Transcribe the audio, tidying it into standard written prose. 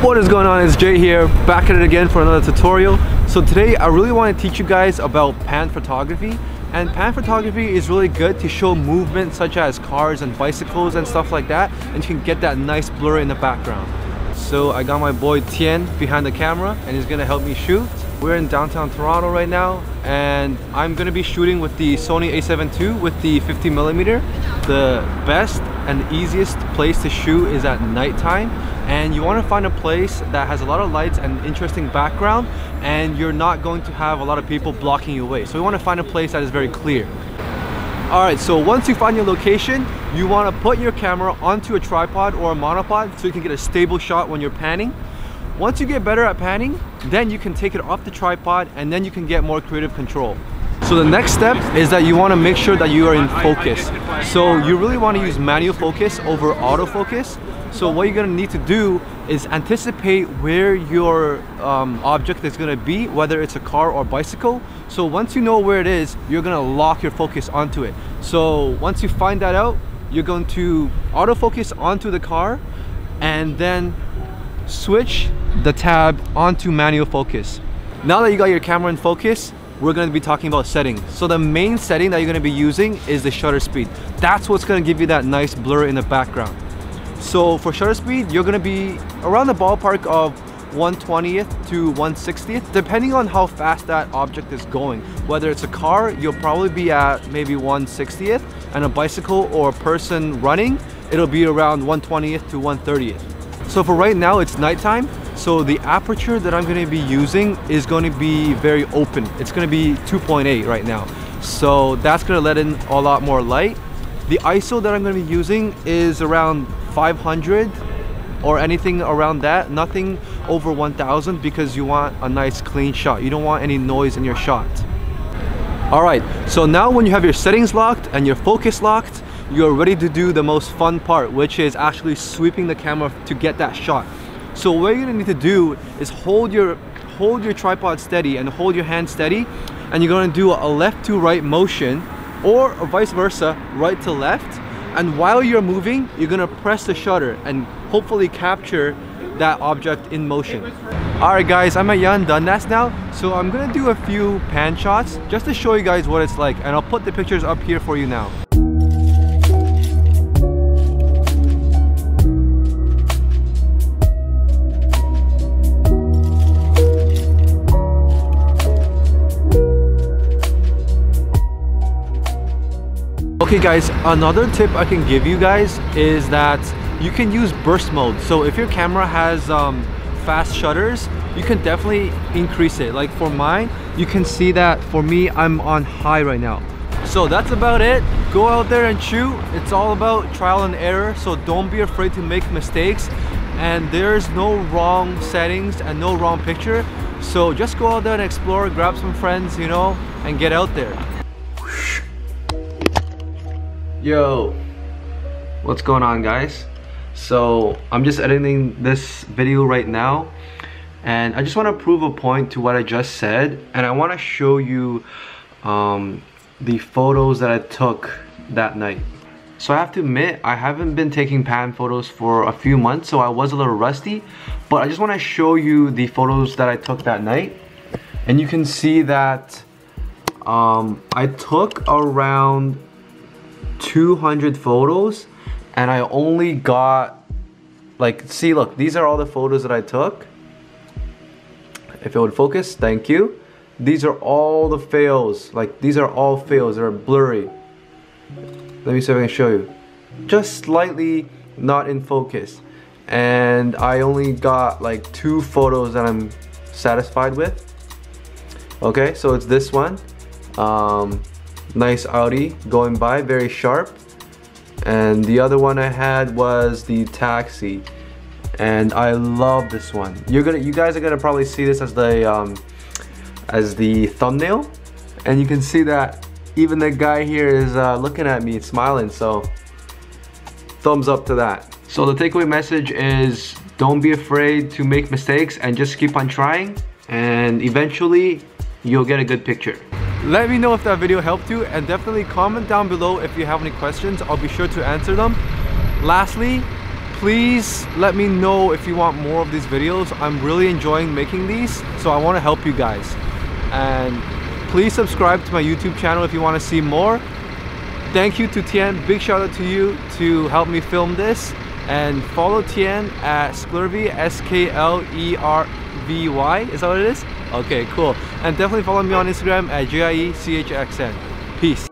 What is going on? It's Jay here, back at it again for another tutorial. So today I really want to teach you guys about pan photography. And pan photography is really good to show movement such as cars and bicycles and stuff like that, and you can get that nice blur in the background. So I got my boy Tien behind the camera and he's gonna help me shoot. We're in downtown Toronto right now and I'm gonna be shooting with the Sony a7II with the 50mm. The best and easiest place to shoot is at nighttime, and you want to find a place that has a lot of lights and interesting background, and you're not going to have a lot of people blocking your way. So you want to find a place that is very clear. Alright, so once you find your location, you want to put your camera onto a tripod or a monopod so you can get a stable shot when you're panning. Once you get better at panning, then you can take it off the tripod and then you can get more creative control. So the next step is that you want to make sure that you are in focus. So you really want to use manual focus over autofocus. So what you're going to need to do is anticipate where your object is going to be, whether it's a car or bicycle. So once you know where it is, you're going to lock your focus onto it. So once you find that out, you're going to autofocus onto the car and then switch the tab onto manual focus. Now that you got your camera in focus, we're going to be talking about settings. So the main setting that you're going to be using is the shutter speed. That's what's going to give you that nice blur in the background. So for shutter speed, you're going to be around the ballpark of 1/20th to 1/60th, depending on how fast that object is going. Whether it's a car, you'll probably be at maybe 1/60th, and a bicycle or a person running, it'll be around 1/20th to 1/30th. So for right now, it's nighttime. So the aperture that I'm going to be using is going to be very open. It's going to be 2.8 right now. So that's going to let in a lot more light. The ISO that I'm going to be using is around 500 or anything around that. Nothing over 1000 because you want a nice clean shot. You don't want any noise in your shot. Alright, so now when you have your settings locked and your focus locked, you're ready to do the most fun part, which is actually sweeping the camera to get that shot. So what you're gonna need to do is hold your tripod steady and hold your hand steady, and you're gonna do a left to right motion, or vice versa, right to left. And while you're moving, you're gonna press the shutter and hopefully capture that object in motion. Alright guys, I'm at Jan Dundas now, so I'm gonna do a few pan shots just to show you guys what it's like, and I'll put the pictures up here for you now. Okay guys, another tip I can give you guys is that you can use burst mode. So if your camera has fast shutters, you can definitely increase it. Like for mine, you can see that for me, I'm on high right now. So that's about it. Go out there and shoot. It's all about trial and error. So don't be afraid to make mistakes. And there's no wrong settings and no wrong picture. So just go out there and explore, grab some friends, you know, and get out there. Yo, what's going on guys? So I'm just editing this video right now, and I just want to prove a point to what I just said, and I want to show you the photos that I took that night. So I have to admit, I haven't been taking pan photos for a few months, so I was a little rusty, but I just want to show you the photos that I took that night. And you can see that I took around 200 photos, and I only got, like, see, look, these are all the photos that I took. If it would focus, thank you. These are all the fails, like these are all fails, they're blurry. Let me see if I can show you. Just slightly not in focus. and I only got like 2 photos that I'm satisfied with. Okay, so it's this one, nice Audi going by, very sharp. And the other one I had was the taxi, and I love this one. You guys are gonna probably see this as the thumbnail, and you can see that even the guy here is looking at me, smiling. So thumbs up to that. So the takeaway message is, don't be afraid to make mistakes and just keep on trying, and eventually you'll get a good picture. Let me know if that video helped you, and definitely comment down below if you have any questions. I'll be sure to answer them. Lastly, please let me know if you want more of these videos. I'm really enjoying making these, so I want to help you guys. And please subscribe to my YouTube channel if you want to see more. Thank you to Tien, big shout out to you to help me film this. And follow Tien at Sklervy, S-K-L-E-R-V-Y, is that what it is? Okay, cool. And definitely follow me on Instagram at JIECHXN. Peace.